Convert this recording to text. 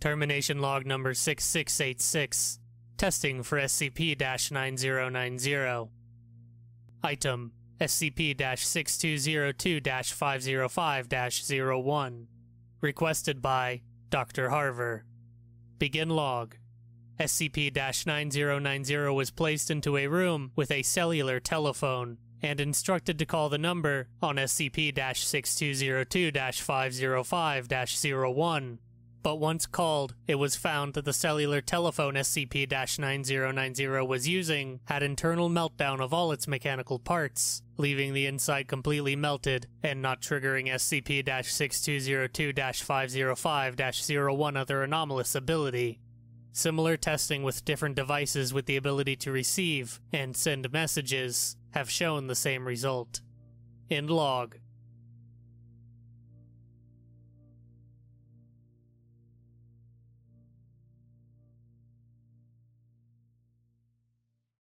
Termination log number 6686. Testing for SCP-9090. Item: SCP-6202-505-01. Requested by Dr. Harver. Begin log. SCP-9090 was placed into a room with a cellular telephone and instructed to call the number on SCP-6202-505-01. But once called, it was found that the cellular telephone SCP-9090 was using had internal meltdown of all its mechanical parts, leaving the inside completely melted and not triggering SCP-6202-505-01 other anomalous ability. Similar testing with different devices with the ability to receive and send messages have shown the same result. End log.